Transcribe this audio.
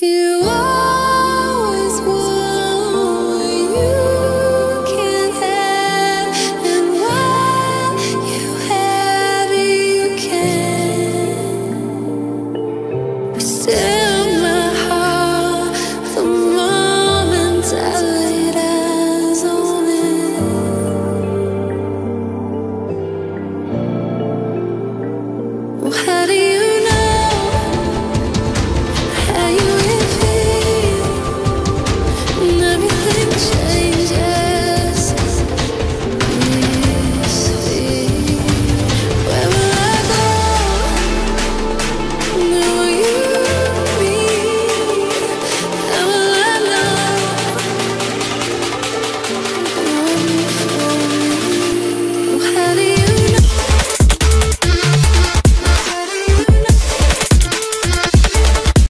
Here